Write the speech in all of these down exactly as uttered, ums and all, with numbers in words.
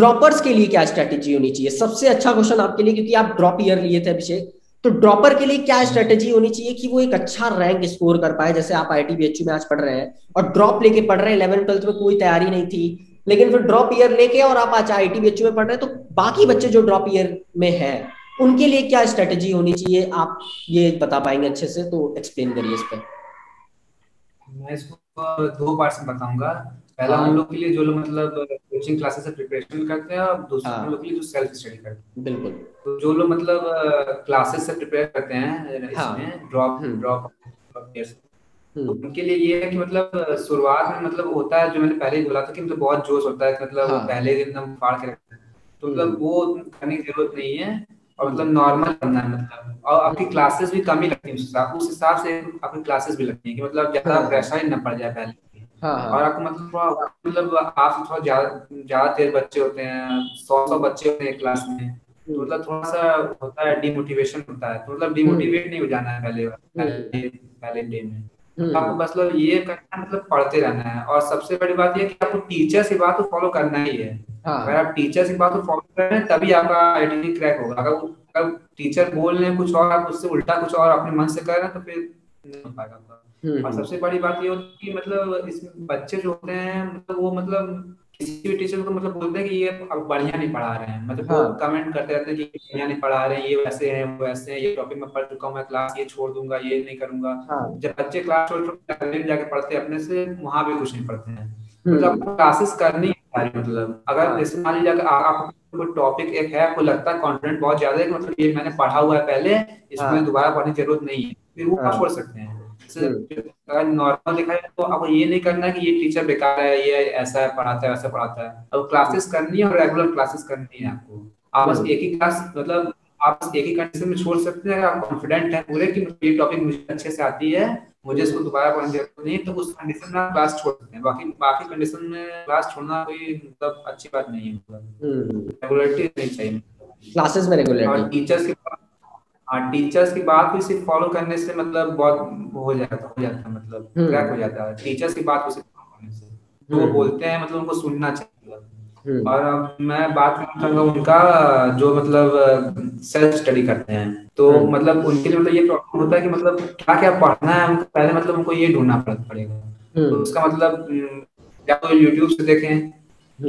Droppers के लिए क्या स्ट्रेटेजी होनी चाहिए? सबसे अच्छा क्वेश्चन आपके लिए, क्योंकि आप ड्रॉप ईयर लिए थे अभिषेक, तो ड्रॉपर के लिए क्या स्ट्रेटेजी होनी चाहिए कि वो एक अच्छा रैंक स्कोर कर पाए? जैसे आप I I T B H U में आज पढ़ रहे हैं और ड्रॉप लेके पढ़ रहे हैं, इलेवन ट्वेल्थ में कोई तैयारी नहीं थी, लेकिन फिर ड्रॉप ईयर लेके और आप आज I I T B H U में पढ़ रहे हैं, तो बाकी बच्चे जो ड्रॉप ईयर में हैं उनके लिए क्या स्ट्रेटेजी होनी चाहिए? आप ये बता पाएंगे अच्छे से, तो एक्सप्लेन करिए इस पर। मैं इसको दो पार्ट में बताऊंगा। पहला उन लोग के लिए जो लोग मतलब कोचिंग क्लासेस से प्रिपरेशन करते हैं, और दूसरा उन लोग के लिए जो सेल्फ स्टडी करते हैं। बिल्कुल। तो जो लोग मतलब क्लासेस से प्रिपेयर करते हैं इसमें ड्रॉप ड्रॉप तो उनके लिए ये है कि मतलब शुरुआत में मतलब होता है, जो मैंने पहले ही बोला था कि मतलब बहुत जोश होता है, मतलब पहले दिन हम फाड़ के रखते हैं, तो मतलब वो करने की जरूरत नहीं है, और मतलब नॉर्मल बनना है मतलब, और आपकी क्लासेस भी कम ही लगती है उस हिसाब से, आपकी क्लासेस भी लगती है कि मतलब ज्यादा प्रेशर ही न पड़ जाए पहले। हाँ, हाँ। और आपको मतलब थोड़ा मतलब आप थोड़ा ज्यादा देर बच्चे होते हैं, सौ सौ बच्चे होते हैं क्लास में, तो मतलब थोड़ा सा होता है डिमोटिवेशन होता है, तो मतलब डिमोटिवेट नहीं हो जाना है पहले पहले पहले डे में। आपको बस लोग ये करना है मतलब पढ़ते रहना है, और सबसे बड़ी बात यह कि आपको टीचर से बात तो फॉलो करना ही है। अगर आप टीचर से बात तो फॉलो कर रहे हैं तभी आपका आईआईटी क्रैक होगा। अगर टीचर बोल रहे हैं कुछ और, आप उससे उल्टा कुछ और अपने मन से कर रहे हैं, तो फिर नहीं हो पाएगा। और सबसे बड़ी बात ये होती है कि मतलब इसमें बच्चे जो होते हैं मतलब वो मतलब किसी भी टीचर को मतलब बोलते हैं कि ये अब बढ़िया नहीं पढ़ा रहे हैं, मतलब हाँ। कमेंट करते रहते हैं कि बढ़िया नहीं पढ़ा रहे हैं, ये वैसे हैं वो वैसे हैं, ये टॉपिक में पढ़ चुका हूँ मैं, क्लास ये छोड़ दूंगा, ये नहीं करूंगा। हाँ। जब बच्चे क्लास छोड़ छोड़ जाके पढ़ते हैं अपने से, वहाँ भी कुछ नहीं पढ़ते हैं। मतलब क्लासेस करनी मतलब अगर जैसे मान लीजिए आपको टॉपिक एक है, आपको लगता है कॉन्फिडेंट बहुत ज्यादा है, मतलब ये मैंने पढ़ा हुआ है पहले, इसमें दोबारा पढ़ने की जरूरत नहीं है, फिर वो आप छोड़ सकते हैं। नॉर्मल देखा है तो आपको ये नहीं करना कि ये टीचर बेकार है, ये ऐसा है पढ़ाता है, ऐसा पढ़ाता है। अब क्लासेस करनी है और रेगुलर क्लासेस करनी है आपको। आप बस एक ही क्लास मतलब आप एक ही कंडीशन में छोड़ सकते हैं, आप कॉन्फिडेंट हैं पूरे कि ये टॉपिक मुझे अच्छे से आती है, मुझे इसको दोबारा पढ़ने की जरूरत नहीं, तो उस कंडीशन में आप क्लास छोड़ सकते हैं। बाकी बाकी कंडीशन में क्लास छोड़ना कोई मतलब अच्छी बात नहीं है, मतलब रेगुलरिटी नहीं चाहिए क्लासेस में, रेगुलरिटी। और टीचर्स के हाँ टीचर्स की बात को सिर्फ फॉलो करने से मतलब बहुत हो जाता हो जाता है, मतलब क्रैक हो जाता है। टीचर्स की बात को सिर्फ फॉलो करने से जो वो बोलते हैं मतलब उनको सुनना चाहिए। और अब मैं बात करूंगा उनका जो मतलब सेल्फ स्टडी करते हैं, तो मतलब उनके लिए मतलब ये प्रॉब्लम होता है कि मतलब क्या क्या पढ़ना है उनको, पहले मतलब उनको ये ढूंढना पड़ेगा। तो उसका मतलब या तो यूट्यूब से देखें,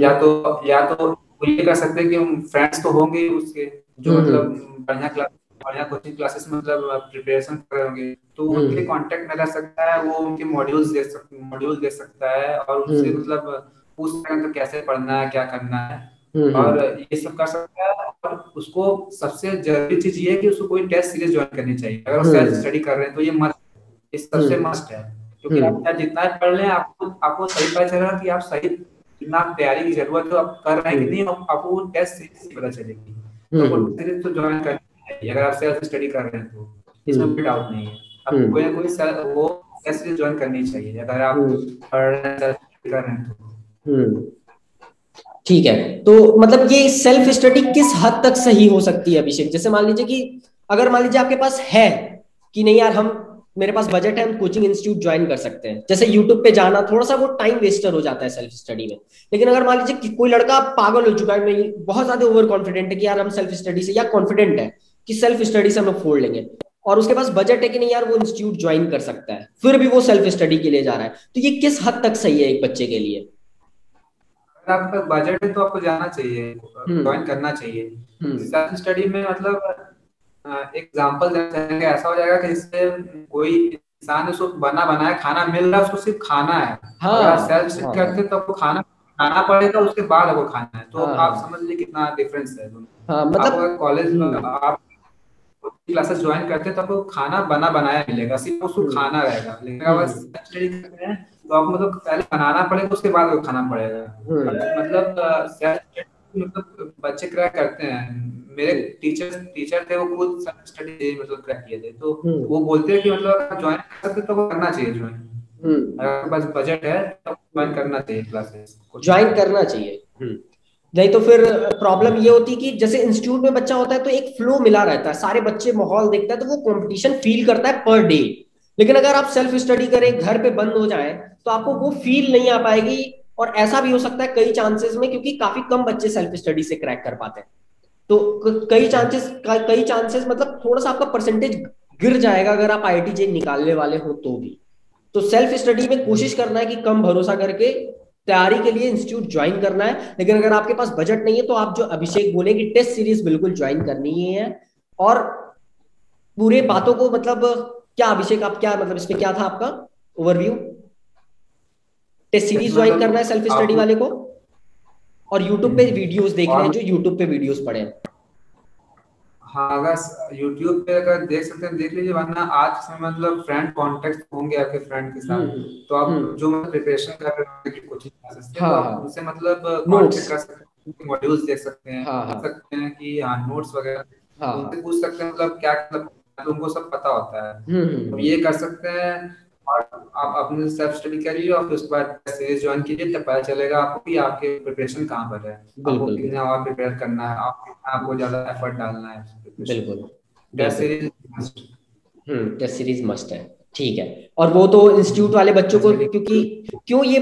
या तो या तो ये कर सकते हैं कि फ्रेंड्स तो होंगे उसके जो मतलब बढ़िया क्लास बढ़िया कोचिंग क्लासेस मतलब प्रिपरेशन कर रहे होंगे, तो उनके कांटेक्ट में रह सकता है, वो उनके मॉड्यूल्स दे सकता मॉड्यूल दे सकता है, और उनसे मतलब पूछ सकता है तो कैसे पढ़ना है, क्या करना है, और ये सब कर सकता है। और उसको सबसे जरूरी चीज ये है कि उसको कोई टेस्ट सीरीज ज्वाइन करनी चाहिए। अगर वो सेल्फ स्टडी कर रहे हैं तो ये मस्ट, ये सबसे मस्ट है, क्योंकि आप जितना पढ़ लें आपको आपको सही पता चलेगा कि आप सही जितना तैयारी की जरूरत है आप कर रहे हैं कि नहीं, आपको टेस्ट सीरीज से पता चलेगी। तो ज्वाइन कर अगर आप सेल्फ स्टडी कर रहे हैं तो इसमें कोई डाउट नहीं है, आपको कोई ना कोई वो ऐसे ज्वाइन करनी चाहिए अगर आप सेल्फ स्टडी कर रहे हैं तो। ठीक है, तो मतलब ये सेल्फ स्टडी किस हद तक सही हो सकती है अभिषेक? जैसे मान लीजिए कि अगर मान लीजिए आपके पास है कि नहीं यार, हम मेरे पास बजट है, हम कोचिंग इंस्टीट्यूट ज्वाइन कर सकते हैं, जैसे यूट्यूब पे जाना थोड़ा सा वो टाइम वेस्टर हो जाता है सेल्फ स्टडी में। लेकिन अगर मान लीजिए कि कोई लड़का पागल हो चुका है, नहीं बहुत ज्यादा ओवर कॉन्फिडेंट है कि यार हम सेल्फ स्टडी से, या कॉन्फिडेंट है कि सेल्फ स्टडी से हम लोग फोड़ लेंगे, और उसके पास बजट है कि नहीं यार वो इंस्टीट्यूट ज्वाइन कर सकता है, फिर भी वो सेल्फ स्टडी के लिए जा रहा है, तो ये किस हद तक सही है एक बच्चे के लिए? अगर आपका बजट है तो आपको जाना चाहिए, ज्वाइन करना चाहिए। सेल्फ स्टडी में मतलब एग्जांपल देना ऐसा हो जाएगा कि जिससे कोई इंसान उसको बना बनाया खाना मिल रहा है, उसको सिर्फ खाना है। हाँ, सेल्फ स्टडी करते तो आपको खाना खाना पड़ेगा, उसके बाद आपको खाना है, तो आप समझ लीजिए कितना डिफरेंस है। मतलब कॉलेज में आप क्लासेस ज्वाइन करते हैं तो आपको खाना बना बनाया मिलेगा, सिर्फ उसको खाना रहेगा। लेकिन अगर सेल्फ स्टडी करते हैं तो आपको मतलब पहले बनाना पड़ेगा, उसके बाद वो खाना पड़ेगा। मतलब सेल्फ स्टडी मतलब बच्चे क्रैक करते हैं। मेरे टीचर टीचर थे, वो खुद सेल्फ स्टडी मतलब क्रैक किए थे, तो वो बोलते हैं कि मतलब ज्वाइन कर सकते तो वो करना चाहिए ज्वाइन। अगर बस बजट है तो ज्वाइन करना चाहिए, क्लासेस ज्वाइन करना चाहिए। नहीं तो फिर प्रॉब्लम ये होती है कि जैसे इंस्टीट्यूट में बच्चा होता है तो एक फ्लो मिला रहता है, सारे बच्चे माहौल देखता है, तो वो कंपटीशन फील करता है पर डे। लेकिन अगर आप सेल्फ स्टडी करें, घर पे बंद हो जाए, तो आपको वो फील नहीं आ पाएगी, और ऐसा भी हो सकता है कई चांसेस में, क्योंकि काफी कम बच्चे सेल्फ स्टडी से क्रैक कर पाते हैं, तो कई चांसेस कई चांसेस मतलब थोड़ा सा आपका परसेंटेज गिर जाएगा अगर आप आईआईटी जेईई निकालने वाले हो तो भी। तो सेल्फ स्टडी में कोशिश करना है कि कम भरोसा करके तैयारी के लिए इंस्टीट्यूट ज्वाइन करना है, लेकिन अगर आपके पास बजट नहीं है तो आप जो अभिषेक बोले कि टेस्ट सीरीज बिल्कुल ज्वाइन करनी ही है। और पूरे बातों को मतलब क्या अभिषेक आप क्या मतलब इसमें क्या था आपका ओवरव्यू? टेस्ट सीरीज ज्वाइन करना है सेल्फ स्टडी वाले को, और यूट्यूब पे वीडियोस देख रहे हैं जो यूट्यूब पे वीडियोस पड़े हैं। हाँ, अगर यूट्यूब पे अगर देख सकते हैं देख लीजिए, वरना आज से मतलब फ्रेंड कांटेक्ट होंगे आपके फ्रेंड के साथ, तो आप जो प्रिपरेशन कर रहे हैं कोचिंग क्लासेस से उनसे मतलब कांटेक्ट कर सकते हैं, मॉड्यूल्स देख सकते हैं, देख सकते हैं कि हां नोट्स वगैरह उनसे पूछ सकते हैं, मतलब क्या मतलब उनको सब पता होता है, तो ये कर सकते हैं। और आप अपने सेल्फ स्टडी करिए और उसके बाद सीरीज ज्वाइन कीजिए, तब पता चलेगा आपको कि आपके प्रिपरेशन कहां पर है, आपको कितना और प्रिपेयर करना है, आपको आपको ज्यादा एफर्ट डालना है। बिल्कुल, test series must. Hmm test series must है, ठीक है। और वो तो इंस्टीट्यूट वाले बच्चों को, क्योंकि क्यों ये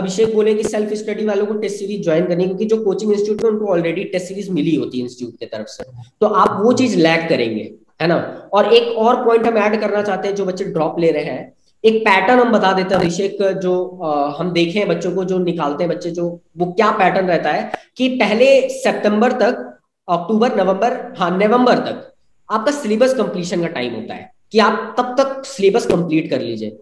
अभिषेक बोले कि सेल्फ स्टडी वालों को टेस्ट सीरीज ज्वाइन करनी, क्योंकि जो कोचिंग इंस्टीट्यूट में उनको ऑलरेडी टेस्ट सीरीज मिली होती है इंस्टीट्यूट की तरफ से, तो आप वो चीज लैग करेंगे, है ना। और एक और पॉइंट हम ऐड करना चाहते हैं, जो बच्चे ड्रॉप ले रहे हैं एक पैटर्न हम बता देते हैं अभिषेक, जो आ, हम देखे हैं बच्चों को जो निकालते हैं बच्चे, जो वो क्या पैटर्न रहता है कि पहले सितंबर तक, अक्टूबर नवंबर, हाँ नवंबर तक आपका सिलेबस कंप्लीशन का टाइम होता है कि आप तब तक सिलेबस कंप्लीट कर लीजिए।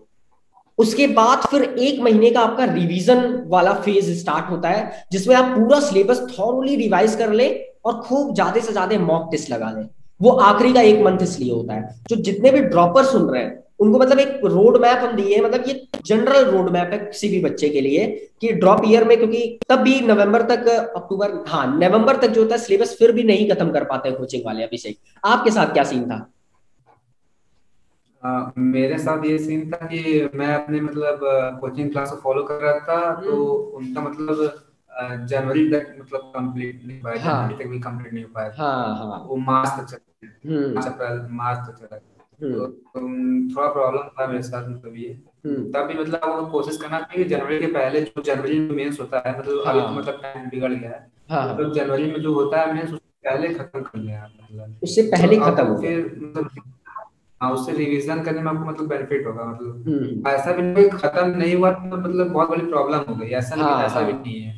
उसके बाद फिर एक महीने का आपका रिवीजन वाला फेज स्टार्ट होता है, जिसमें आप पूरा सिलेबस थॉरली रिवाइज कर ले और खूब ज्यादा से ज्यादा मॉक टेस्ट लगा लें। वो आखिरी का एक मंथ इसलिए होता है, जो जितने भी ड्रॉपर सुन रहे हैं उनको मतलब एक रोड मैप हम दिए हैं, मतलब ये जनरल रोड मैप है किसी भी बच्चे के लिए कि ड्रॉप ईयर में, क्योंकि तब भी नवंबर तक अक्टूबर हाँ नवंबर तक जो होता है सिलेबस फिर भी नहीं खत्म कर पाते कोचिंग वाले। अभिषेक आपके साथ क्या सीन था? आ, मेरे साथ ये सीन था कि मैं अपने मतलब कोचिंग क्लास को फॉलो कर रहा था, तो उनका मतलब जनवरी तक मतलब कंप्लीट नहीं हुआ, जनवरी तक भी कंप्लीट नहीं हुआ, हाँ वो मार्च तक चला, अप्रैल मार्च तक चला, तो थोड़ा प्रॉब्लम था मेरे साथ कभी। तब भी मतलब आपको कोशिश करना चाहिए जनवरी के पहले, जो जनवरी में मेंस होता है मतलब अभी तो मतलब टाइम बिगड़ गया है, मतलब जनवरी में जो होता है मेंस उससे पहले खत्म कर लें आप, मतलब उससे पहले खत्म हो फिर मतलब हां उससे रिवीजन करने में आपको मतलब बेनिफिट होगा। मतलब ऐसा भी नहीं खत्म नहीं हुआ तो मतलब बहुत बड़ी प्रॉब्लम हो गई, ऐसा नहीं ऐसा भी नहीं है।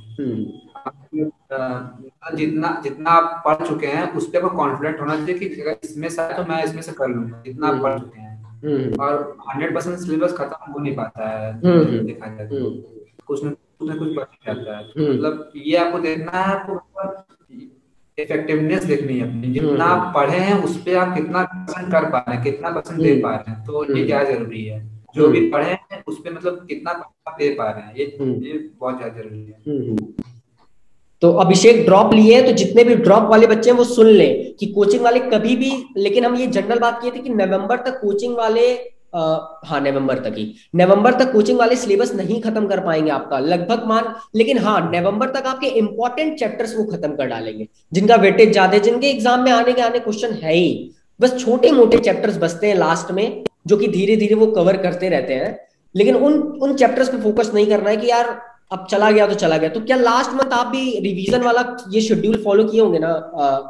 जितना जितना आप पढ़ चुके हैं उस पे आपको कॉन्फिडेंट होना चाहिए कि अगर इसमें से तो मैं इसमें से कर लूंगा, जितना आप पढ़ चुके हैं। और सौ परसेंट सिलेबस खत्म हो नहीं पाता है, देखा जाए तो कुछ ना कुछ कुछ बच जाता है, मतलब ये आपको देखना है, आपको इफेक्टिवनेस देखनी है अपनी, जितना आप पढ़े हैं उस पे आप कितना परसेंट कर पा रहे हैं, कितना परसेंट दे पा रहे हैं, तो ये क्या जरूरी है, जो भी पढ़े हैं उस पे मतलब कितना दे पा रहे हैं, ये ये बहुत ज्यादा जरूरी है। तो अभिषेक ड्रॉप लिए हैं, तो जितने भी ड्रॉप वाले बच्चे हैं वो सुन लें कि कोचिंग वाले कभी भी, लेकिन हम ये जनरल बात किए थे कि नवंबर तक कोचिंग वाले Uh, हाँ नवंबर तक ही नवंबर तक कोचिंग वाले सिलेबस नहीं खत्म कर पाएंगे आपका लगभग मान, लेकिन हाँ नवंबर तक आपके इंपॉर्टेंट चैप्टर्स वो खत्म कर डालेंगे जिनका वेटेज ज्यादा है, जिनके एग्जाम में आने के आने क्वेश्चन है ही, बस छोटे मोटे चैप्टर्स बचते हैं लास्ट में जो कि धीरे धीरे वो कवर करते रहते हैं। लेकिन उन उन चैप्टर्स पे फोकस नहीं करना है कि यार अब चला गया तो चला गया। तो क्या लास्ट मंथ आप भी रिवीजन वाला ये शेड्यूल फॉलो किए होंगे ना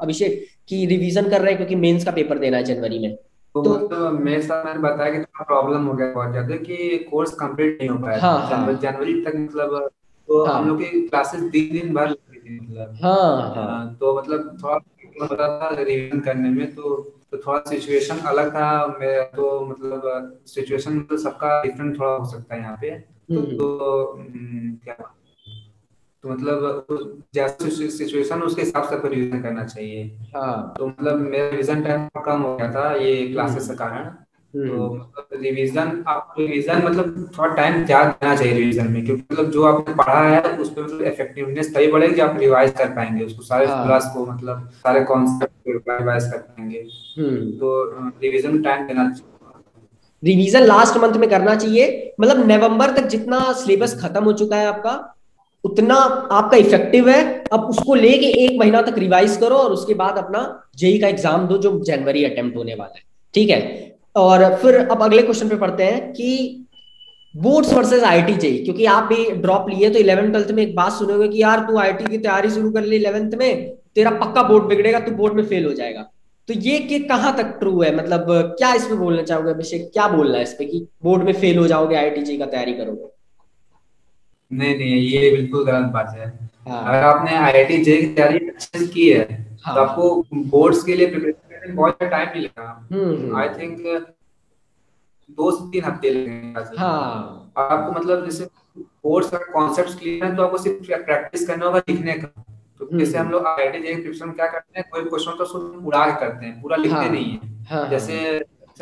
अभिषेक की रिवीजन कर रहे हैं क्योंकि मेंस का पेपर देना है जनवरी में? तो, तो मेरे साथ मैंने बताया कि थोड़ा प्रॉब्लम हो गया बहुत ज्यादा कि कोर्स कंप्लीट नहीं हो पाया, हाँ, जनवरी तक मतलब तो हाँ, हम लोग की क्लासेस दिन दिन भर लग रही थी मतलब, हाँ, हाँ, तो मतलब थोड़ा पता था रिवीजन करने में, तो तो थोड़ा सिचुएशन अलग था मेरा, तो मतलब सिचुएशन मतलब सबका डिफरेंट थोड़ा हो सकता है यहाँ पे, तो, तो क्या तो मतलब जैसे सिचुएशन उसके हिसाब से रिवीजन करना चाहिए। हाँ, तो मतलब मेरा रिवीजन टाइम कम हो गया था ये क्लासेस के कारण, तो मतलब रिवीजन आप रिवीजन मतलब थोड़ा टाइम ज्यादा देना चाहिए रिवीजन में, क्योंकि मतलब जो आपने पढ़ा है उस पे मतलब इफेक्टिवनेस तभी बढ़ेगी कि आप रिवाइज कर पाएंगे उसको, सारे क्लास को मतलब सारे कॉन्सेप्ट को रिवाइज कर पाएंगे, तो रिवीजन टाइम देना चाहिए। रिवीजन लास्ट मंथ में करना चाहिए, मतलब नवंबर तक जितना सिलेबस खत्म हो चुका है आपका उतना आपका इफेक्टिव है, अब उसको लेके एक महीना तक रिवाइज करो और उसके बाद अपना जेई का एग्जाम दो जो जनवरी अटेम्प्ट होने वाला है, ठीक है। और फिर अब अगले क्वेश्चन पे पढ़ते हैं कि बोर्ड्स वर्सेस आईआईटी जेईई, क्योंकि आप भी ड्रॉप लिए तो इलेवेंथ ट्वेल्थ में एक बात सुनोगे कि यार तू आईआईटी की तैयारी शुरू कर ले इलेवेंथ में, तेरा पक्का बोर्ड बिगड़ेगा, तू बोर्ड में फेल हो जाएगा। तो ये कि कहाँ तक ट्रू है, मतलब क्या इस पे बोलना चाहोगे अभिषेक, क्या बोलना है इस पे कि बोर्ड में फेल हो जाओगे आईआईटी जेईई का तैयारी करोगे? नहीं नहीं, ये बिल्कुल गलत बात है। हाँ। अगर आपने आईआईटी जेईई की तैयारी अच्छे की है, हाँ, तो आपको बोर्ड्स के लिए प्रिपरेशन करने में बहुत टाइम नहीं लगेगा। आई थिंक दो से तीन हफ्ते लगेंगे। हाँ। आपको मतलब जैसे कोर्स का कॉन्सेप्ट क्लियर है तो आपको सिर्फ प्रैक्टिस करना होगा लिखने का। तो जैसे हम लोग आईआईटी जेईई प्रिपरेशन में क्या करते हैं, कोई क्वेश्चन तो सिर्फ उड़ा के करते हैं, पूरा लिखते हाँ, नहीं है। हाँ, जैसे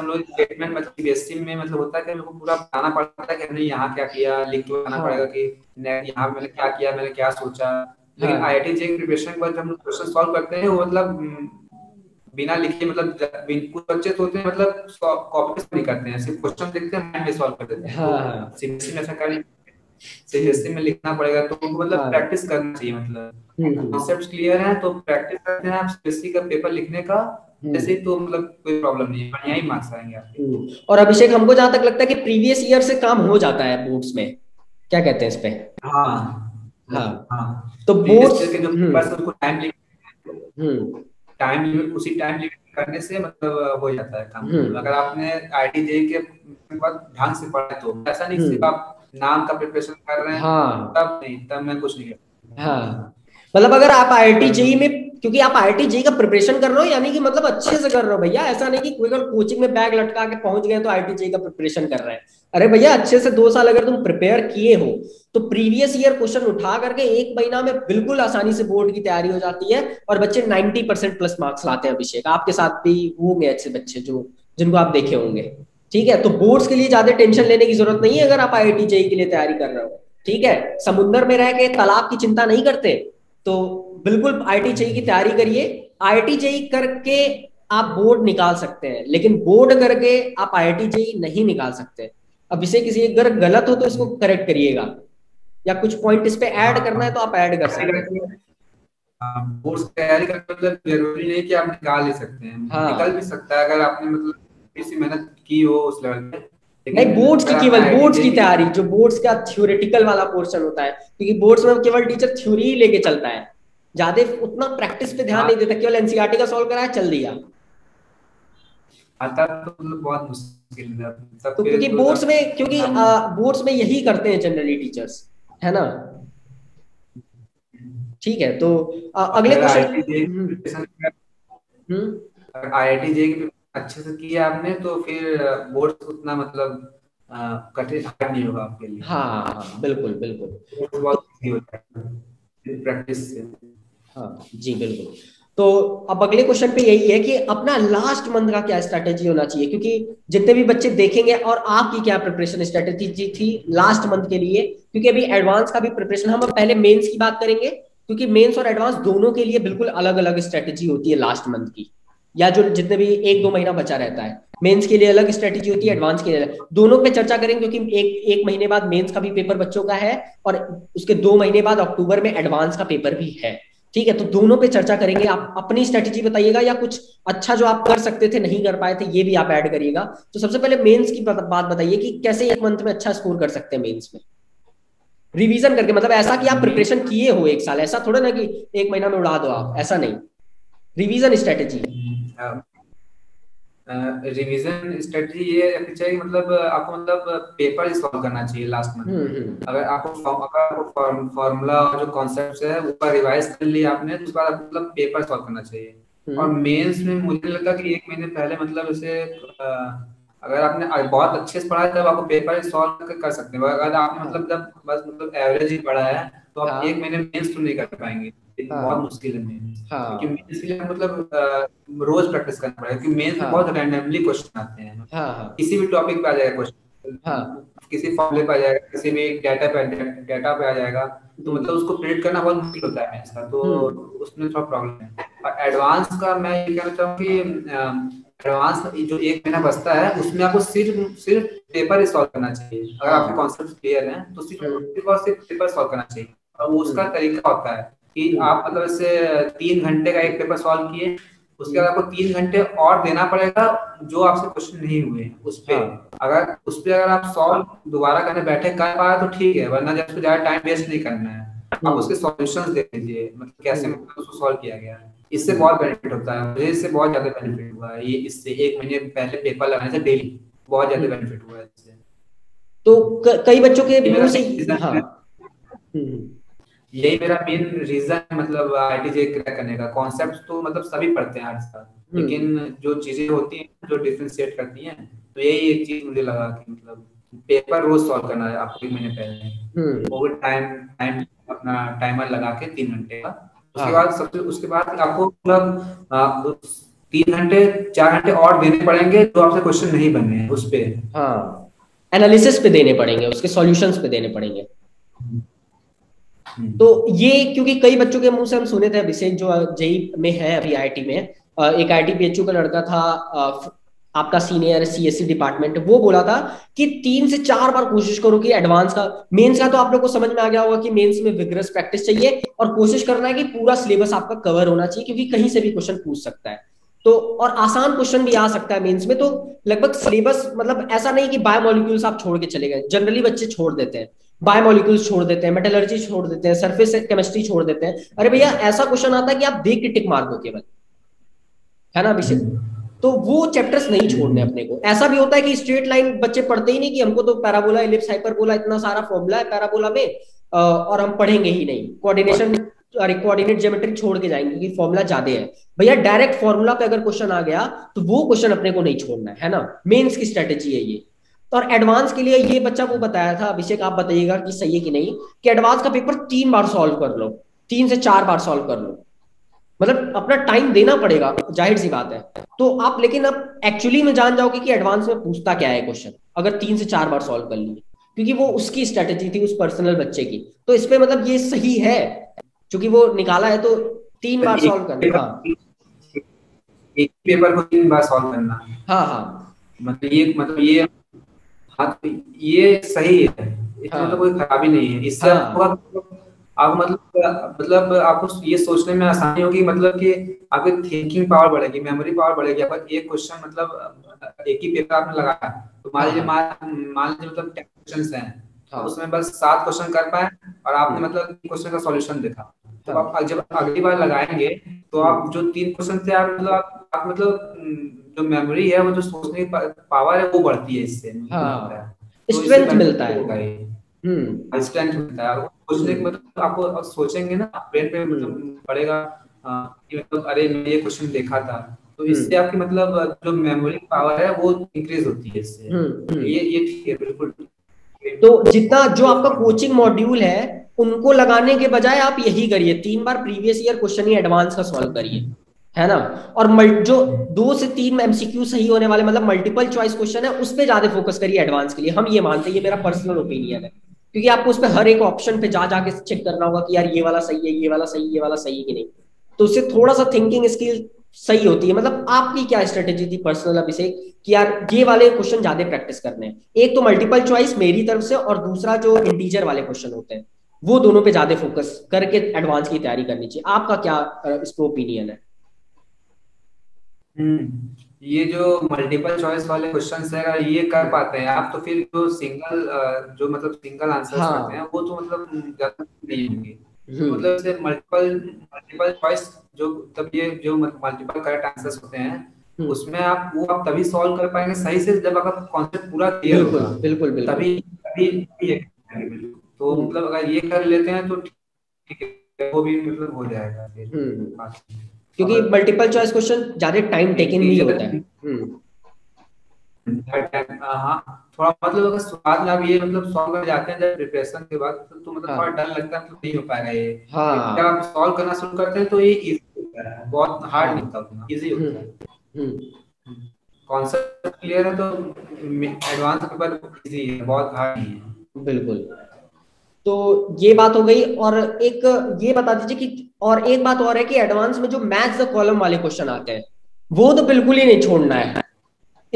हम लोग स्टेटमेंट मतलब सीबीएसई में मतलब होता है कि हमको पूरा बताना पड़ता है कि हमने यहाँ क्या किया, लिख के बताना पड़ेगा कि यहाँ मैंने क्या किया, मैंने क्या सोचा। लेकिन आईआईटी जेईई प्रिपरेशन के बाद हम लोग क्वेश्चन सॉल्व करते हैं, वो मतलब बिना लिखे, मतलब कुछ बच्चे तो होते हैं मतलब कॉपी नहीं करते हैं, सिर्फ क्वेश्चन देखते हैं, माइंड में सॉल्व कर देते हैं। हाँ। सीबीएसई में ऐसा करना, सीबीएसई में लिखना पड़ेगा, तो मतलब प्रैक्टिस करना चाहिए, मतलब कॉन्सेप्ट क्लियर है तो प्रैक्टिस करते हैं आप सीबीएसई का पेपर लिखने का, जैसे तो मतलब कोई प्रॉब्लम नहीं है, यही मार्क्स आएंगे आपके। और अभिषेक, हमको जहाँ तक लगता है कि प्रीवियस ईयर से काम हो जाता है बोर्ड्स में, क्या कहते हैं इस पे? हाँ हाँ हाँ, तो बोर्ड्स के जो बस उनको टाइम लिख टाइम लिमिट, उसी टाइम लिमिट करने से मतलब हो जाता है काम। अगर आपने आईआईटी जेईई के बाद ढंग से पढ़ा तो ऐसा नहीं सिर्फ आप नाम का प्रिपरेशन कर रहे हैं। हाँ। तब नहीं, तब मैं कुछ नहीं करता। हाँ, मतलब अगर आप आईआईटी जेईई में, क्योंकि आप आईआईटी जेईई का प्रिपरेशन कर रहे हो यानी कि मतलब अच्छे से कर रहे हो भैया, ऐसा नहीं कि अगर कोचिंग में बैग लटका के पहुंच गए तो आईआईटी जेईई का प्रिपरेशन कर रहे हैं। अरे भैया, अच्छे से दो साल अगर तुम प्रिपेयर किए हो तो प्रीवियस ईयर क्वेश्चन उठा करके एक महीना में बिल्कुल आसानी से बोर्ड की तैयारी हो जाती है और बच्चे नब्बे परसेंट प्लस मार्क्स लाते हैं। अभिषेक, आपके साथ भी होंगे अच्छे बच्चे जो जिनको आप देखे होंगे। ठीक है, तो बोर्ड्स के लिए ज्यादा टेंशन लेने की जरूरत नहीं है अगर आप आईआईटी जेईई के लिए तैयारी कर रहे हो। ठीक है, समुद्र में रह के तालाब की चिंता नहीं करते तो बिल्कुल आईआईटी जेईई की तैयारी करिए। आईआईटी जेईई करके आप बोर्ड निकाल सकते हैं, लेकिन बोर्ड करके आप आईआईटी जेईई नहीं निकाल सकते। अभिषेक, किसी अगर गलत हो तो इसको करेक्ट करिएगा, या कुछ पॉइंट इस पे ऐड करना है तो आप ऐड कर सकते हैं। बोर्ड की तैयारी का मतलब जरूरी नहीं कि आप निकाल ही सकते हैं। हाँ। निकाल भी सकता है अगर आपने मतलब इसी मेहनत की हो उस लेवल पे। नहीं, बोर्ड्स की केवल बोर्ड्स की तैयारी जो बोर्ड्स का थ्योरेटिकल वाला पोर्शन होता है, क्योंकि बोर्ड्स में केवल टीचर थ्योरी ही लेके चलता है, ज्यादा उतना प्रैक्टिस पे ध्यान नहीं देता, केवल एनसीईआरटी का सॉल्व कराया चल दिया। आता तो बहुत मुश्किल है तो, क्योंकि बोर्ड्स में क्योंकि बोर्ड्स में यही करते हैं जनरली टीचर्स, है ना? ठीक है, तो आ, अगले क्वेश्चन। आईआईटी जेईई अच्छे से किया आपने तो फिर बोर्ड्स उतना मतलब कठिन नहीं होगा आपके लिए। हाँ, बिल्कुल बिल्कुल, बहुत इजी होता है प्रैक्टिस से। हाँ जी, बिल्कुल। तो अब अगले क्वेश्चन पे यही है कि अपना लास्ट मंथ का क्या स्ट्रेटेजी होना चाहिए, क्योंकि जितने भी बच्चे देखेंगे और आपकी क्या प्रिपरेशन स्ट्रेटेजी थी लास्ट मंथ के लिए, क्योंकि अभी एडवांस का भी प्रिपरेशन, हम अब पहले मेंस की बात करेंगे क्योंकि मेंस और एडवांस दोनों के लिए बिल्कुल अलग अलग स्ट्रेटेजी होती है लास्ट मंथ की, या जो जितने भी एक दो महीना बचा रहता है। मेंस के लिए अलग स्ट्रेटेजी होती है, एडवांस के लिए अलग, दोनों पे चर्चा करेंगे क्योंकि एक एक महीने बाद मेंस का भी पेपर बच्चों का है और उसके दो महीने बाद अक्टूबर में एडवांस का पेपर भी है। ठीक है, तो दोनों पे चर्चा करेंगे। आप अपनी स्ट्रेटेजी बताइएगा या कुछ अच्छा जो आप कर सकते थे नहीं कर पाए थे ये भी आप ऐड करिएगा। तो सबसे पहले मेंस की बात बताइए कि कैसे एक मंथ में अच्छा स्कोर कर सकते हैं मेंस में रिवीजन करके, मतलब ऐसा कि आप प्रिपरेशन किए हो एक साल, ऐसा थोड़ा ना कि एक महीना में उड़ा दो आप, ऐसा नहीं। रिवीजन स्ट्रेटेजी रिवीजन स्ट्रेटेजी ये रखनी चाहिए, मतलब आपको मतलब पेपर सॉल्व करना चाहिए लास्ट मंथ। अगर आपको फॉर्मूला और जो कॉन्सेप्ट्स है ऊपर रिवाइज कर लिया आपने तो उसके बाद मतलब पेपर सॉल्व करना चाहिए। और मेंस में मुझे लगा कि एक महीने पहले मतलब इसे अगर आपने बहुत अच्छे से पढ़ा है तब आपको पेपर सॉल्व कर सकते हैं, अगर आपने मतलब जब बस मतलब एवरेज ही पढ़ा है तो आप एक महीने मेंस तो नहीं कर पाएंगे, बहुत मुश्किल है मेंस। क्योंकि मेंस के लिए मतलब रोज प्रैक्टिस करना पड़ेगा क्योंकि मेंस में बहुत रैंडमली क्वेश्चन आते हैं, किसी भी टॉपिक पे आ जाएगा क्वेश्चन, किसी फॉर्मूले पे आ जाएगा, किसी भी डाटा पे डाटा पे आ जाएगा, तो मतलब उसको प्रिडिक्ट करना बहुत मुश्किल होता है मेंस का, तो उसमें थोड़ा प्रॉब्लम है। और एडवांस का मैं ये कहना चाहूँ कि एडवांस जो एक महीना बचता है उसमें आपको सिर्फ सिर्फ पेपर सॉल्व करना चाहिए। अगर आपके कॉन्सेप्ट क्लियर हैं तो सिर्फ और सिर्फ पेपर सॉल्व करना चाहिए। और उसका तरीका होता है कि आप मतलब ऐसे तीन घंटे का एक पेपर सॉल्व किए उसके बाद आपको तीन घंटे और देना पड़ेगा जो आपसे क्वेश्चन नहीं हुए उस पे। हाँ। अगर उस पे अगर आप सॉल्व दोबारा करने बैठे कर पाए तो ठीक है, वरना उसको ज्यादा टाइम वेस्ट नहीं करना है, आप उसके सॉल्यूशंस दे दीजिए, मतलब कैसे मतलब उसको सॉल्व किया गया है। इससे बहुत बेनिफिट होता है, मुझे इससे बहुत ज्यादा बेनिफिट हुआ है, ये इससे एक महीने पहले पेपर लगाने से डेली बहुत ज्यादा बेनिफिट हुआ है इससे। तो कई बच्चों के व्यू से यही मेरा मेन रीजन है, मतलब आईटीजे क्रैक करने का। कॉन्सेप्ट तो मतलब सभी पढ़ते हैं हर साल, लेकिन जो चीजें होती हैं जो डिफरेंशिएट करती हैं, तो यही एक चीज मुझे लगा कि मतलब पेपर रोज सॉल्व करना है आपको एक महीने पहले, ओवर टाइम टाइम अपना टाइमर लगा के तीन घंटे का, उसके बाद सबसे उसके बाद आपको मतलब तीन घंटे चार घंटे और देने पड़ेंगे जो आपसे क्वेश्चन नहीं बने उस पे, एनालिसिस पे देने पड़ेंगे, उसके सॉल्यूशंस पे देने पड़ेंगे। तो ये क्योंकि कई बच्चों के मुंह से हम सुने थे, अभिषेक जो जेई में है अभी आईआईटी में, एक आईआईटी बीएचयू का लड़का था आपका सीनियर सीएससी डिपार्टमेंट, वो बोला था कि तीन से चार बार कोशिश करो कि एडवांस का, मेंस का तो आप लोगों को समझ में आ गया होगा कि मेंस में विग्रस प्रैक्टिस चाहिए और कोशिश करना है कि पूरा सिलेबस आपका कवर होना चाहिए, क्योंकि कहीं से भी क्वेश्चन पूछ सकता है, तो और आसान क्वेश्चन भी आ सकता है मेंस में। तो लगभग सिलेबस मतलब ऐसा नहीं कि बायोमोलिक्यूल्स आप छोड़ के चले गए, जनरली बच्चे छोड़ देते हैं बायोमोलिक्यूल्स, छोड़ देते हैं मेटलर्जी, छोड़ देते हैं सरफेस केमिस्ट्री, छोड़ देते हैं। अरे भैया ऐसा क्वेश्चन आता है कि आप देख के टिक मार दो केवल, है ना अभिषेक? तो वो चैप्टर्स नहीं छोड़ने अपने को। ऐसा भी होता है कि स्ट्रेट लाइन बच्चे पढ़ते ही नहीं, कि हमको तो पैराबोला एलिप्स हाइपरबोला इतना सारा फॉर्मूला है पैराबोला में और हम पढ़ेंगे ही नहीं, कोऑर्डिनेशन अरे कोऑर्डिनेट ज्योमेट्री छोड़ के जाएंगे क्योंकि फॉर्मूला ज्यादा है। भैया डायरेक्ट फॉर्मूला पे अगर क्वेश्चन आ गया तो वो क्वेश्चन अपने को नहीं छोड़ना है ना, मेंस की स्ट्रेटेजी है ये। और एडवांस के लिए ये बच्चा वो बताया था, अभिषेक आप बताइएगा कि सही है कि नहीं, कि एडवांस का पेपर तीन बार सॉल्व कर लो, तीन से चार बार सॉल्व कर लो, मतलब अपना टाइम देना पड़ेगा, जाहिर सी बात है। तो आप लेकिन आप एक्चुअली में जान जाओगे कि एडवांस में पूछता क्या है क्वेश्चन, अगर तीन से चार बार सॉल्व कर लिए, क्योंकि वो उसकी स्ट्रेटेजी थी उस पर्सनल बच्चे की। तो इस पे मतलब ये सही है, चूंकि वो निकाला है तो तीन बार सॉल्व करना, एक पेपर को तीन बार सॉल्व करना। हाँ हाँ मतलब ये मतलब ये हाँ, ये सही है, इसमें हाँ, तो कोई खराबी नहीं है। इससे हाँ, आप मतलब मतलब आपको ये सोचने में आसानी होगी, मतलब कि आपकी थिंकिंग पावर बढ़ेगी, मेमोरी पावर बढ़ेगी। अगर एक क्वेश्चन मतलब एक ही पेपर आपने लगाया, तो मान लीजिए मान लीजिए मतलब टेन क्वेश्चंस हैं, हाँ, उसमें बस सात क्वेश्चन कर पाए और आपने मतलब तीन क्वेश्चन का सॉल्यूशन देखा, तो हाँ, आप जब अगली बार लगाएंगे तो आप जो तीन क्वेश्चन थे आप मतलब आप मतलब जो मेमोरी है वो जो सोचने की पावर है वो बढ़ती है, इससे स्ट्रेंथ मिलता है, हम्म स्ट्रेंथ मिलता है। सोचने के मतलब आपको सोचेंगे ना ब्रेन पे मतलब पड़ेगा कि मतलब अरे मैंने ये क्वेश्चन देखा था, तो इससे आपकी मतलब जो मेमोरी पावर है वो इंक्रीज होती है इससे। ये ये ठीक है बिल्कुल। तो जितना जो आपका कोचिंग मॉड्यूल है उनको लगाने के बजाय आप यही करिए, तीन बार प्रीवियस ईयर क्वेश्चन ही एडवांस का सॉल्व करिए, है ना। और जो दो से तीन एमसीक्यू सही होने वाले मतलब मल्टीपल चॉइस क्वेश्चन है उस पे ज्यादा फोकस करिए एडवांस के लिए। हम ये मानते हैं, ये मेरा पर्सनल ओपिनियन है, क्योंकि आपको उस पे हर एक ऑप्शन पे जा जाके चेक करना होगा कि यार ये वाला सही है, ये वाला सही है, ये वाला सही है कि नहीं। तो उससे थोड़ा सा थिंकिंग स्किल सही होती है। मतलब आपकी क्या स्ट्रेटेजी थी पर्सनल अभिषेक कि यार ये वाले क्वेश्चन ज्यादा प्रैक्टिस करने हैं, एक तो मल्टीपल चॉइस मेरी तरफ से और दूसरा जो इंटीजर वाले क्वेश्चन होते हैं वो दोनों पे ज्यादा फोकस करके एडवांस की तैयारी करनी चाहिए। आपका क्या इस पे ओपिनियन है? हम्म ये जो मल्टीपल चॉइस वाले क्वेश्चंस है अगर ये कर पाते हैं आप, तो फिर जो सिंगल जो मतलब सिंगल आंसर्स हाँ, करते हैं वो तो मतलब ज्यादा नहीं होंगे। मतलब से मल्टीपल मल्टीपल चॉइस जो तब ये जो मल्टीपल करेक्ट आंसर्स होते हैं उसमें आप वो आप तभी सॉल्व कर पाएंगे सही से जब आपका कॉन्सेप्ट पूरा क्लियर होगा। बिल्कुल बिल्कुल तभी तभी ये तो मतलब अगर ये कर लेते हैं तो ठीक है, वो भी मतलब हो जाएगा, क्योंकि मल्टीपल चॉइस क्वेश्चन ज्यादा टाइम टेकिंग भी होता है। हां थोड़ा मतलब अगर स्वाद ना भी ये मतलब सॉल्व कर जाते हैं जब प्रिपरेशन के बाद तो मतलब थोड़ा डर लगता है, तो नहीं हो पाएगा ये। जब आप सॉल्व करना शुरू करते हैं तो ये इजी होता है, बहुत हार्ड नहीं होता, इजी होता है। कांसेप्ट क्लियर है तो एडवांस पेपर इजी है, बहुत हार्ड नहीं है। बिल्कुल, तो ये बात हो गई। और एक ये बता दीजिए कि और एक बात और है कि एडवांस में जो मैच द कॉलम वाले क्वेश्चन आते हैं वो तो बिल्कुल ही नहीं छोड़ना है।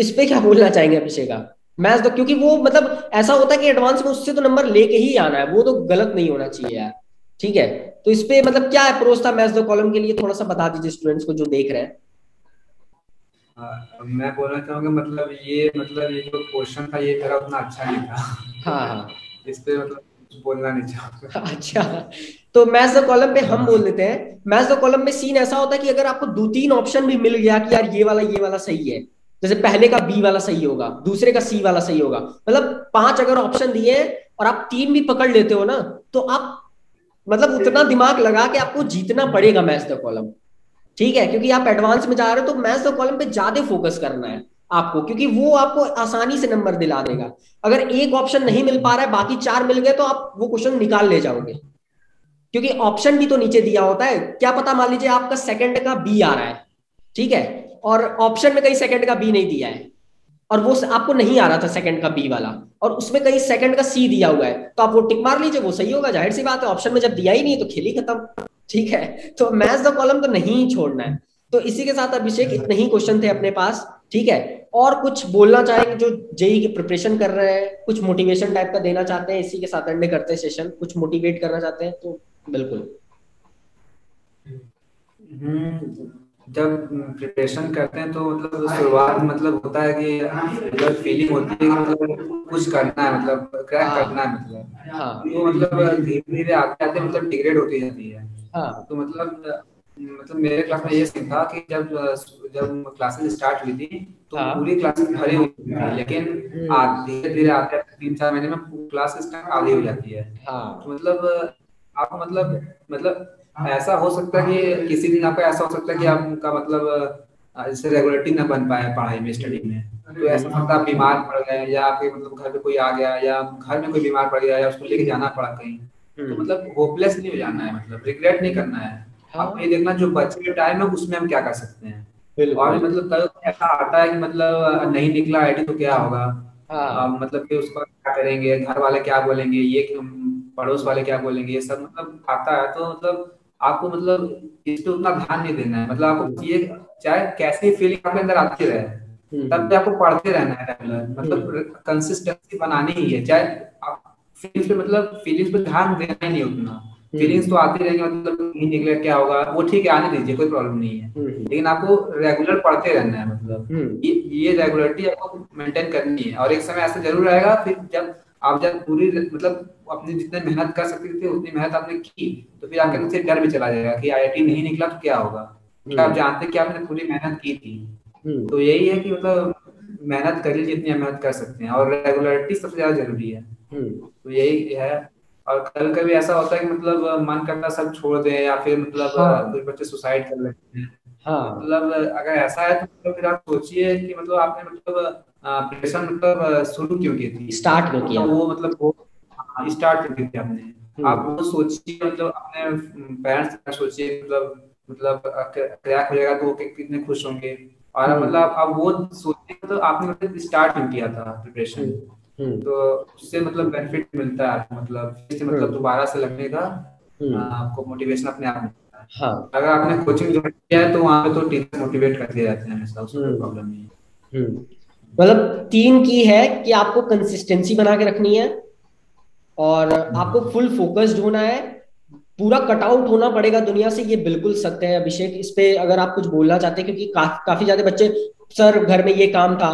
इस पे क्या बोलना चाहेंगे अभिषेक आप? मैच द, क्योंकि वो मतलब ऐसा होता है कि एडवांस में उससे तो नंबर लेके ही आना है, वो तो गलत नहीं होना चाहिए यार, ठीक है। तो इस पे मतलब क्या अप्रोच था मैच द कॉलम के लिए, थोड़ा सा बता दीजिए स्टूडेंट्स को जो देख रहे हैं। हाँ, मैं बोलना चाहूँगा मतलब ये मतलब ये जो क्वेश्चन था ये मेरा उतना अच्छा नहीं था। हाँ हाँ, इस पे मतलब बोलना नहीं चाहूँगा। अच्छा, तो मैथ्स के कॉलम पे हम बोल देते हैं। मैथ्स के कॉलम में सीन ऐसा होता है कि अगर आपको दो तीन ऑप्शन भी मिल गया कि यार ये वाला ये वाला सही है, जैसे पहले का बी वाला सही होगा, दूसरे का सी वाला सही होगा, मतलब पांच अगर ऑप्शन दिए हैं और आप तीन भी पकड़ लेते हो ना, तो आप मतलब उतना दिमाग लगा के आपको जीतना पड़ेगा मैथ्स का कॉलम, ठीक है, क्योंकि आप एडवांस में जा रहे हो तो मैथ्स का कॉलम पे ज्यादा फोकस करना है आपको, क्योंकि वो आपको आसानी से नंबर दिला देगा। अगर एक ऑप्शन नहीं मिल पा रहा है, बाकी चार मिल गए, तो आप वो क्वेश्चन निकाल ले जाओगे, क्योंकि ऑप्शन भी तो नीचे दिया होता है। क्या पता मान लीजिए आपका सेकंड का बी आ रहा है, ठीक है, और ऑप्शन में कहीं सेकंड का बी नहीं दिया है और वो आपको नहीं आ रहा था सेकंड का बी वाला, और उसमें कहीं सेकंड का सी दिया हुआ है, तो आप वो टिक मार लीजिए, वो सही होगा, जाहिर सी बात है। ऑप्शन में जब दिया ही नहीं तो खेल ही खत्म, ठीक है। तो मैथ्स द कॉलम तो नहीं छोड़ना है। तो इसी के साथ अभिषेक इतने ही क्वेश्चन थे अपने पास, ठीक है, और कुछ बोलना चाहेंगे जो जेई की प्रिपरेशन कर रहे हैं, कुछ मोटिवेशन टाइप का देना चाहते हैं, इसी के साथ एंड करते हैं सेशन, कुछ मोटिवेट करना चाहते हैं तो बिल्कुल। जब प्रिपरेशन करते हैं तो मतलब शुरुआत मतलब होता है कि जब फीलिंग होती है मतलब कुछ करना है, मतलब क्रैक करना है, मतलब हाँ, तो मतलब धीरे धीरे आते आते मतलब डिग्रेड होती जाती है। हाँ, तो मतलब मतलब मेरे क्लास में ये सीन था कि जब जब क्लासेस स्टार्ट हुई थी तो हाँ, पूरी क्लासेस भरी हुई थी, लेकिन धीरे धीरे आते तीन चार महीने में क्लासेस आधी हो जाती है। हाँ, तो मतलब आप मतलब मतलब ऐसा हो सकता है कि किसी दिन आपका ऐसा हो सकता है कि आपका मतलब जैसे रेगुलरिटी ना बन पाए पढ़ाई में, स्टडी में, तो ऐसा मतलब आप बीमार पड़ गए या आपके मतलब घर पे कोई आ गया या घर में कोई बीमार पड़ गया या उसको लेके जाना पड़ा कहीं, तो मतलब होपलेस नहीं हो जाना है, मतलब रिग्रेट नहीं करना है। आप ये देखना जो बचे टाइम है उसमें हम क्या कर सकते हैं, और मतलब ऐसा आता है कि मतलब नहीं निकला आईटी तो क्या होगा, मतलब कि उसका क्या करेंगे, घर वाले क्या बोलेंगे, ये पड़ोस वाले क्या बोलेंगे, ये सब मतलब आता है। तो मतलब आपको मतलब इस पे उतना ध्यान नहीं देना है, मतलब आपको ये चाहे कैसी फीलिंग आपके अंदर आती रहे तब भी आपको पढ़ते रहना है, मतलब कंसिस्टेंसी बनानी ही है, चाहे आप फीलिंग्स पे मतलब फीलिंग्स पे ध्यान देना ही नहीं उतना, फीलिंग्स तो आती रहेंगी, मतलब नहीं निकले क्या होगा, वो ठीक है आने दीजिए, कोई प्रॉब्लम नहीं है, लेकिन आपको रेगुलर पढ़ते रहना है, मतलब ये ये रेगुलरिटी आपको मेंटेन करनी है। और एक समय ऐसा जरूर आएगा फिर जब आप जब पूरी मतलब अपनी जितने मेहनत कर सकते थे उतनी मेहनत आपने की, तो फिर आपके अंदर डर भी चला जाएगा कि आईआईटी नहीं निकला तो क्या होगा, तो आप जानते कि आपने पूरी मेहनत की थी। तो यही है कि मतलब मेहनत करिए जितनी मेहनत कर सकते हैं, और रेगुलरिटी सबसे ज्यादा जरूरी है, तो यही है। और कल कभी ऐसा होता है कि मतलब मन करता सब छोड़ दें या फिर मतलब कुछ बच्चे सुसाइड कर लेते हैं, मतलब अगर ऐसा है तो फिर आप सोचिए कि मतलब आपने मतलब प्रिपरेशन मतलब शुरू क्यों की थी, स्टार्ट क्यों किया, वो मतलब वो स्टार्ट क्यों किया आपने, आप वो सोचिए, मतलब अपने पेरेंट्स का सोचिए, मतलब मतलब क्रैक हो जाएगा तो वो कितने खुश होंगे, और मतलब आप वो सोचिए मतलब आपने मतलब स्टार्ट क्यों किया था प्रिपरेशन, तो उससे मतलब बेनिफिट मिलता है आपको, मतलब इससे मतलब दोबारा से लगने का आपको मोटिवेशन अपने आप मिलता है। हाँ, अगर आपने कोचिंग ज्वाइन किया है तो वहाँ पे तो टीचर मोटिवेट करते रहते हैं हमेशा, उसमें प्रॉब्लम नहीं है। मतलब तीन की है कि आपको कंसिस्टेंसी बना के रखनी है और आपको फुल फोकस्ड होना है, पूरा कटआउट होना पड़ेगा दुनिया से, ये बिल्कुल सत्य है। अभिषेक, इस पे अगर आप कुछ बोलना चाहते हैं, क्योंकि का, काफी ज्यादा बच्चे, सर घर में ये काम था,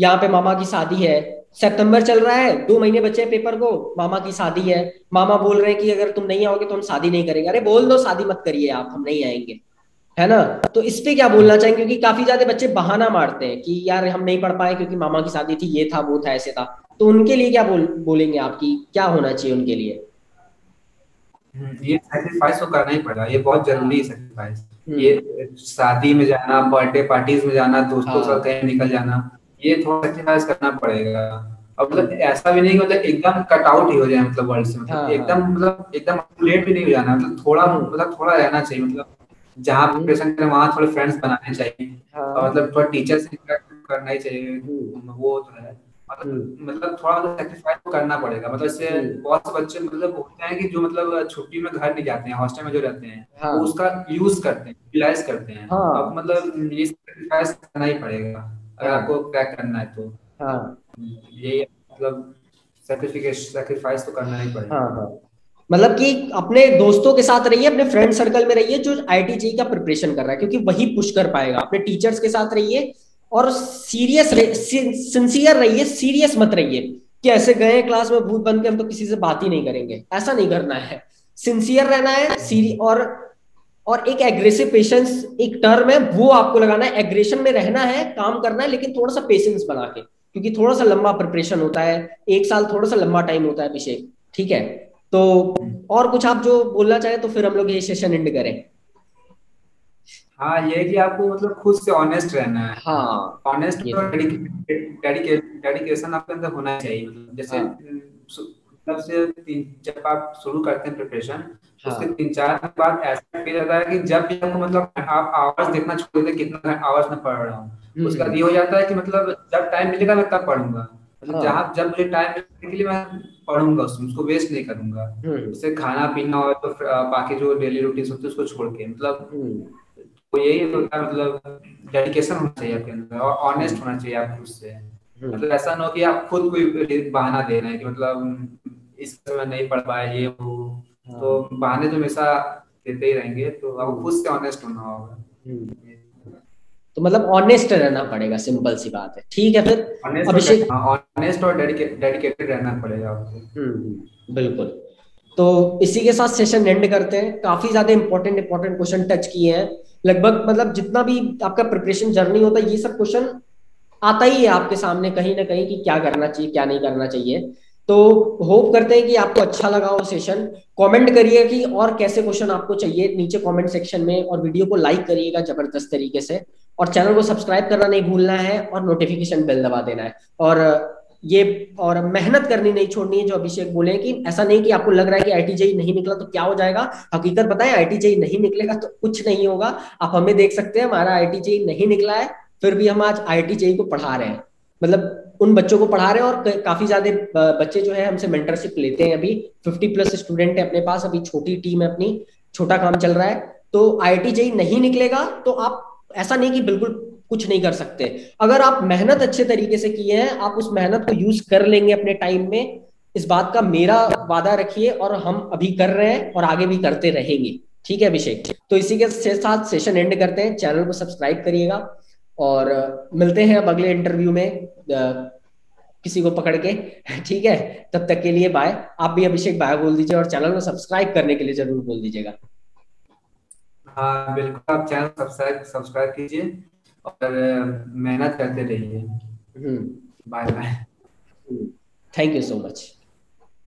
यहाँ पे मामा की शादी है, सितंबर चल रहा है, दो महीने बचे पेपर को, मामा की शादी है, मामा बोल रहे हैं कि अगर तुम नहीं आओगे तो हम शादी नहीं करेंगे, अरे बोल दो शादी मत करिए आप, हम नहीं आएंगे, है ना। तो इस पे क्या बोलना चाहेंगे, क्योंकि काफी ज्यादा बच्चे बहाना मारते हैं कि यार हम नहीं पढ़ पाए क्योंकि मामा की शादी थी, ये था वो था ऐसे था, तो उनके लिए क्या बोल, बोलेंगे आपकी क्या होना चाहिए उनके लिए? ये सैक्रिफाइस तो करना ही पड़ा, ये बहुत जरूरी है सैक्रिफाइस, ये शादी में जाना, बर्थडे पार्टीज में जाना, दोस्तों के साथ कहीं निकल जाना, ये थोड़ा सैक्रिफाइस करना पड़ेगा। अब मतलब ऐसा भी नहीं मतलब एकदम कट आउट ही हो जाए, मतलब वर्ल्ड से मतलब एकदम मतलब एकदम अपडेट भी नहीं हो जाना, मतलब थोड़ा मतलब थोड़ा रहना चाहिए, मतलब जहाँ प्रिपरेशन करें वहाँ थोड़े फ्रेंड्स बनाने चाहिए, और मतलब थोड़ा टीचर से इंटरेक्ट करना ही चाहिए, वो तो है, मतलब मतलब थोड़ा मतलब सैक्रिफाइस करना पड़ेगा। मतलब इससे बहुत से बच्चे मतलब होते हैं कि जो मतलब छुट्टी में घर नहीं जाते हैं, हॉस्टल में जो रहते हैं हाँ, वो उसका यूज करते हैं, यूटिलाइज करते हैं हाँ, अब मतलब ये सैक्रिफाइस करना ही पड़ेगा अगर हाँ, आपको क्रैक करना है तो हाँ, ये मतलब सैक्रिफाइस तो करना ही पड़ेगा। मतलब कि अपने दोस्तों के साथ रहिए, अपने फ्रेंड सर्कल में रहिए जो आईआईटी जेईई का प्रिपरेशन कर रहा है, क्योंकि वही पुश कर पाएगा। अपने टीचर्स के साथ रहिए और सीरियस सिंसियर रहिए, सीरियस मत रहिए कि ऐसे गए क्लास में भूत बन के हम तो किसी से बात ही नहीं करेंगे, ऐसा नहीं करना है। सिंसियर रहना है, सीरियस और और एक एग्रेसिव पेशेंस एक टर्म है वो आपको लगाना है, एग्रेशन में रहना है, काम करना है, लेकिन थोड़ा सा पेशेंस बना के, क्योंकि थोड़ा सा लंबा प्रिपरेशन होता है, एक साल थोड़ा सा लंबा टाइम होता है अभिषेक, ठीक है। तो और कुछ आप जो बोलना चाहे तो फिर हम लोग ये सेशन एंड करें। हाँ, ये कि आपको मतलब खुद से ऑनेस्ट रहना है। हाँ, ऑनेस्ट और डेडिकेशन आपके अंदर होना चाहिए। मतलब जैसे मतलब से जब आप शुरू करते हैं प्रिपरेशन, उसके तीन चार दिन बाद ऐसा फील होता है कि जब भी आपको मतलब आप आवर्स देखना छोड़ देते कितना आवर्स में पढ़ रहा हूँ, उसका ये हो जाता है कि मतलब जब टाइम मिलेगा मैं तब पढ़ूंगा, मतलब जहाँ जब मुझे टाइम मिलने के लिए मैं पढ़ूंगा, उसमें उसको वेस्ट नहीं करूंगा। उससे खाना पीना और तो बाकी जो डेली रूटीन होती है उसको छोड़ के मतलब तो यही होता है, मतलब डेडिकेशन होना चाहिए आपके अंदर और ऑनेस्ट होना चाहिए आप खुद से। मतलब ऐसा ना हो कि आप खुद कोई बहाना दे रहे हैं कि मतलब इस समय नहीं पढ़ पाया ये वो, तो बहाने तो हमेशा देते ही रहेंगे, तो आपको खुद से ऑनेस्ट होना होगा। तो मतलब ऑनेस्ट रहना पड़ेगा, सिंपल सी बात है, ठीक है। फिर अभिषेक, ऑनेस्ट और डेडिकेटेड रहना पड़ेगा आपको, बिल्कुल। तो इसी के साथ सेशन एंड करते हैं। काफी ज्यादा इंपॉर्टेंट इंपॉर्टेंट क्वेश्चन टच किए हैं, लगभग मतलब जितना भी आपका प्रिपरेशन जर्नी होता है ये सब क्वेश्चन आता ही है आपके सामने कहीं ना कहीं कि क्या करना चाहिए क्या नहीं करना चाहिए। तो होप करते हैं कि आपको अच्छा लगा हो सेशन। कमेंट करिए कि और कैसे क्वेश्चन आपको चाहिए नीचे कमेंट सेक्शन में, और वीडियो को लाइक करिएगा जबरदस्त तरीके से, और चैनल को सब्सक्राइब करना नहीं भूलना है, और नोटिफिकेशन बेल दबा देना है, और ये और मेहनत करनी नहीं छोड़नी है। जो अभिषेक बोले कि ऐसा नहीं कि आपको लग रहा है कि आईआईटी जेईई नहीं निकला तो क्या हो जाएगा, हकीकत बताएं आईआईटी जेईई नहीं निकलेगा तो कुछ नहीं होगा। आप हमें देख सकते हैं, हमारा आईआईटी जेईई नहीं निकला है फिर भी हम आज आईआईटी जेईई को पढ़ा रहे हैं, मतलब उन बच्चों को पढ़ा रहे हैं, और काफी ज्यादा बच्चे जो है हमसे मेंटरशिप लेते हैं। अभी फिफ्टी प्लस स्टूडेंट है अपने पास, अभी छोटी टीम है अपनी, छोटा काम चल रहा है। तो आईआईटी जेईई नहीं निकलेगा तो आप ऐसा नहीं कि बिल्कुल कुछ नहीं कर सकते, अगर आप मेहनत अच्छे तरीके से किए हैं आप उस मेहनत को यूज कर लेंगे अपने टाइम में, इस बात का मेरा वादा रखिए, और हम अभी कर रहे हैं और आगे भी करते रहेंगे, ठीक है अभिषेक। तो इसी के साथ सेशन एंड करते हैं, चैनल को सब्सक्राइब करिएगा, और मिलते हैं अब अगले इंटरव्यू में किसी को पकड़ के, ठीक है। तब तक के लिए बाय। आप भी अभिषेक बाय बोल दीजिए, और चैनल को सब्सक्राइब करने के लिए जरूर बोल दीजिएगा। हाँ बिल्कुल, आप चैनल सब्सक्राइब सब्सक्राइब कीजिए और मेहनत करते रहिए। Bye bye, thank you so much.